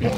успел.